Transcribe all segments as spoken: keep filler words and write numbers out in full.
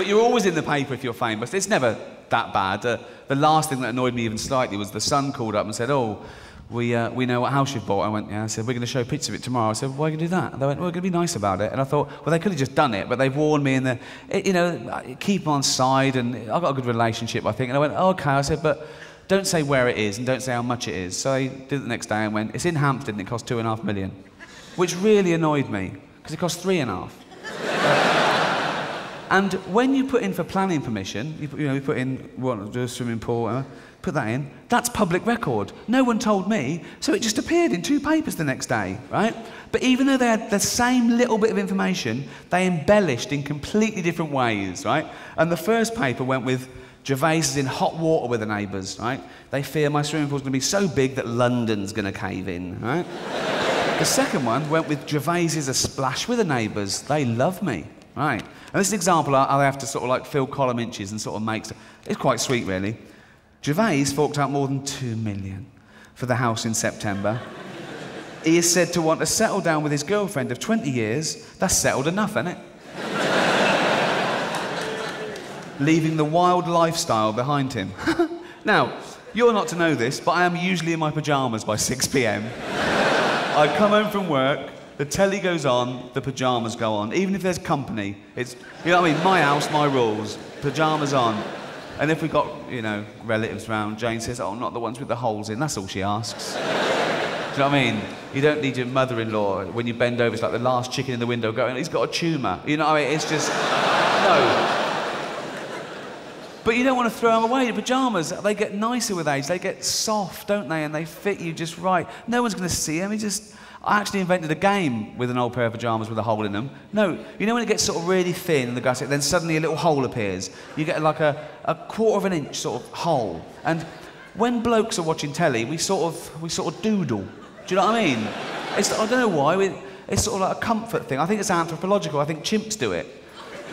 But you're always in the paper if you're famous. It's never that bad. Uh, the last thing that annoyed me even slightly was the Sun called up and said, oh, we, uh, we know what house you've bought. I went, yeah. I said, we're going to show pictures of it tomorrow. I said, why are you going to do that? And they went, well, we're going to be nice about it. And I thought, well, they could have just done it, but they've warned me, and the, it, you know, keep on side, and I've got a good relationship, I think. And I went, oh, okay. I said, but don't say where it is and don't say how much it is. So I did it the next day and went, it's in Hampstead and it cost two and a half million, which really annoyed me because it cost three and a half. And when you put in for planning permission, you, put, you know, you put in, what, do a swimming pool, uh, put that in, that's public record. No one told me, so it just appeared in two papers the next day, right? But even though they had the same little bit of information, they embellished in completely different ways, right? And the first paper went with, Gervais is in hot water with the neighbours, right? They fear my swimming pool's going to be so big that London's going to cave in, right? The second one went with, Gervais is a splash with the neighbours, they love me. Right. And this is an example of how they have to sort of like fill column inches and sort of make... It's quite sweet, really. Gervais forked out more than two million for the house in September. He is said to want to settle down with his girlfriend of twenty years. That's settled enough, isn't it? Leaving the wild lifestyle behind him. Now, you're not to know this, but I am usually in my pyjamas by six p m I come home from work, the telly goes on, the pyjamas go on. Even if there's company, it's, you know what I mean? My house, my rules, pyjamas on. And if we've got, you know, relatives round, Jane says, oh, not the ones with the holes in. That's all she asks. Do you know what I mean? You don't need your mother-in-law. When you bend over, it's like the last chicken in the window going, he's got a tumour. You know what I mean? It's just, no. But you don't want to throw them away. Your pyjamas, they get nicer with age. They get soft, don't they? And they fit you just right. No one's going to see them. You just... I actually invented a game with an old pair of pyjamas with a hole in them. No, you know when it gets sort of really thin and the grass, then suddenly a little hole appears. You get like a, a quarter of an inch sort of hole. And when blokes are watching telly, we sort of, we sort of doodle. Do you know what I mean? It's, I don't know why, we, it's sort of like a comfort thing. I think it's anthropological, I think chimps do it.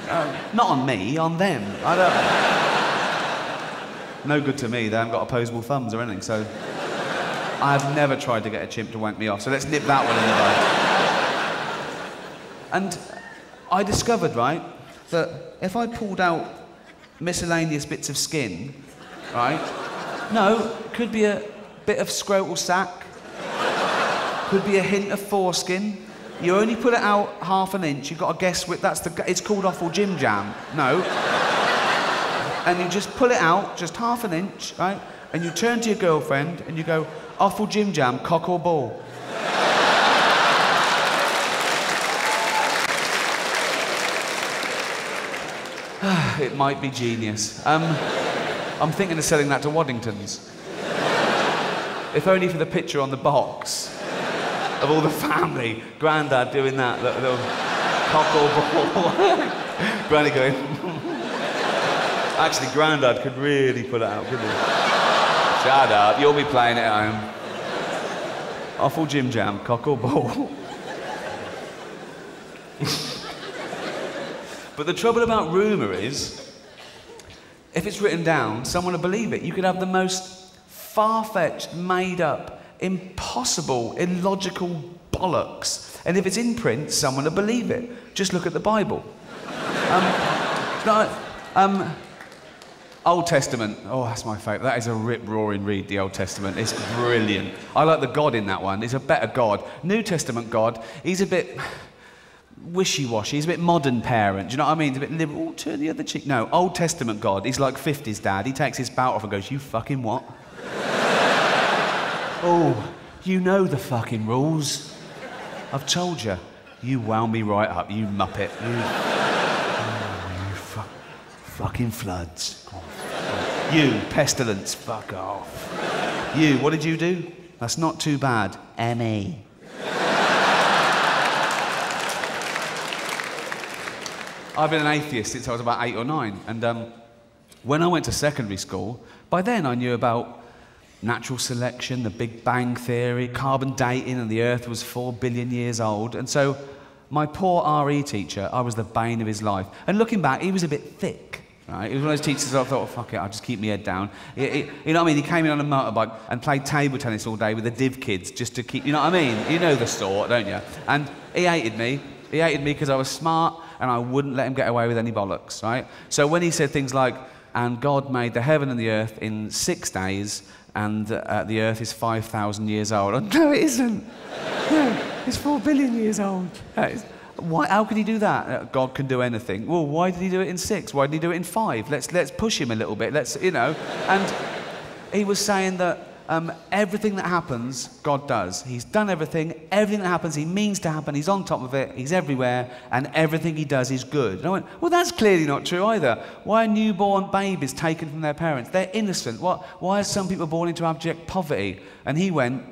Um, not on me, on them. I don't... No good to me, they haven't got opposable thumbs or anything, so... I've never tried to get a chimp to wank me off, so let's nip that one in the bud. And I discovered, right, that if I pulled out miscellaneous bits of skin, right, no, could be a bit of scrotal sack, could be a hint of foreskin. You only pull it out half an inch, you've got to guess which, that's the, it's called awful Jim Jam, no. And you just pull it out, just half an inch, right, and you turn to your girlfriend and you go, awful Jim Jam, cock or ball. It might be genius. Um, I'm thinking of selling that to Waddington's. If only for the picture on the box of all the family. Grandad doing that, the, the cock or ball. Granny going... Actually, Grandad could really pull it out, couldn't he? Shut up, you'll be playing at home. Awful Jim Jam, cock or ball. But the trouble about rumour is, if it's written down, someone will believe it. You could have the most far-fetched, made-up, impossible, illogical bollocks. And if it's in print, someone will believe it. Just look at the Bible. Um, no, um, Old Testament. Oh, that's my favourite. That is a rip-roaring read, the Old Testament. It's brilliant. I like the God in that one. He's a better God. New Testament God, he's a bit wishy-washy. He's a bit modern parent. Do you know what I mean? He's a bit liberal. Oh, turn the other cheek. No, Old Testament God, he's like fifties dad. He takes his belt off and goes, you fucking what? Oh, you know the fucking rules. I've told you. You wound me right up, you muppet. You... Oh, you fu fucking floods. You, pestilence, fuck off. You, what did you do? That's not too bad. M E I've been an atheist since I was about eight or nine, and um, when I went to secondary school, by then I knew about natural selection, the Big Bang Theory, carbon dating, and the Earth was four billion years old, and so my poor R E teacher, I was the bane of his life. And looking back, he was a bit thick. Right? It was one of those teachers I thought, oh, fuck it, I'll just keep my head down. It, it, you know what I mean? He came in on a motorbike and played table tennis all day with the div kids just to keep... You know what I mean? You know the sort, don't you? And he hated me. He hated me because I was smart, and I wouldn't let him get away with any bollocks, right? So when he said things like, and God made the heaven and the earth in six days, and uh, the earth is five thousand years old. Oh, no, it isn't. No, it's four billion years old. Why, how could he do that? God can do anything. Well, why did he do it in six? Why did he do it in five? Let's, let's push him a little bit. Let's, you know. And he was saying that um, everything that happens, God does. He's done everything. Everything that happens, he means to happen. He's on top of it. He's everywhere. And everything he does is good. And I went, well, that's clearly not true either. Why are newborn babies taken from their parents? They're innocent. What, why are some people born into abject poverty? And he went,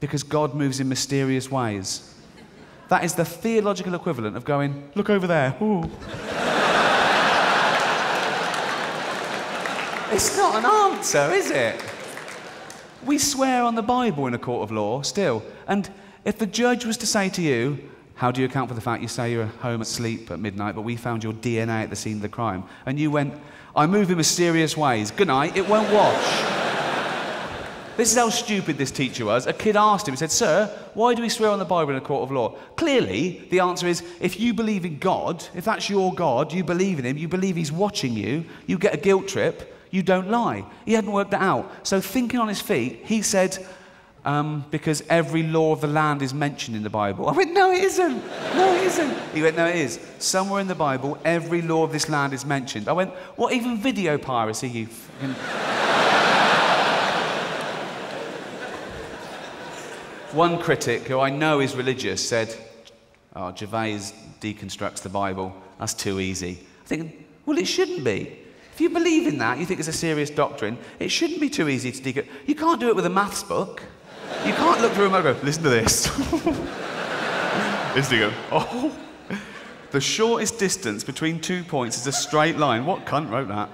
because God moves in mysterious ways. That is the theological equivalent of going, look over there. Ooh. It's not an answer, is it? We swear on the Bible in a court of law, still. And if the judge was to say to you, how do you account for the fact you say you're home asleep at midnight, but we found your D N A at the scene of the crime, and you went, I move in mysterious ways. Good night, it won't wash. This is how stupid this teacher was. A kid asked him, he said, sir, why do we swear on the Bible in a court of law? Clearly, the answer is, if you believe in God, if that's your God, you believe in him, you believe he's watching you, you get a guilt trip, you don't lie. He hadn't worked that out. So thinking on his feet, he said, um, because every law of the land is mentioned in the Bible. I went, no, it isn't. No, it isn't. He went, no, it is. Somewhere in the Bible, every law of this land is mentioned. I went, what, even video piracy, you fucking... One critic, who I know is religious, said, oh, Gervais deconstructs the Bible. That's too easy. I think, well, it shouldn't be. If you believe in that, you think it's a serious doctrine, it shouldn't be too easy to deconstruct. You can't do it with a maths book. You can't look through a microphone, listen to this. Listen to go, oh. The shortest distance between two points is a straight line. What cunt wrote that?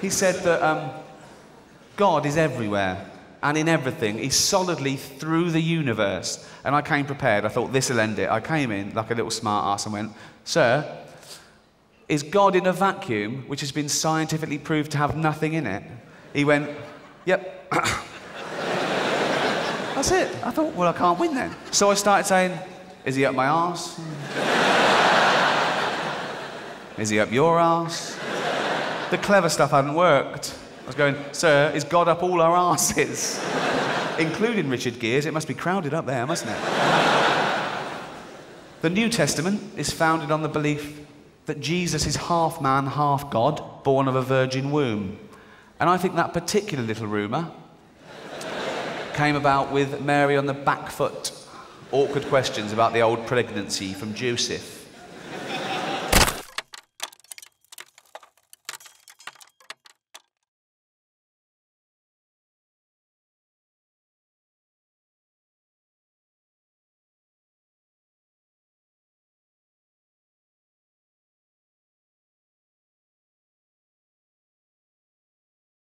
He said that... Um, God is everywhere and in everything. He's solidly through the universe. And I came prepared. I thought, this will end it. I came in like a little smart ass and went, sir, is God in a vacuum which has been scientifically proved to have nothing in it? He went, yep. That's it. I thought, well, I can't win then. So I started saying, is he up my arse? Is he up your arse? The clever stuff hadn't worked. I was going, sir, is God up all our asses? Including Richard Gere's, it must be crowded up there, mustn't it? The New Testament is founded on the belief that Jesus is half man, half God, born of a virgin womb. And I think that particular little rumour came about with Mary on the back foot. Awkward questions about the old pregnancy from Joseph.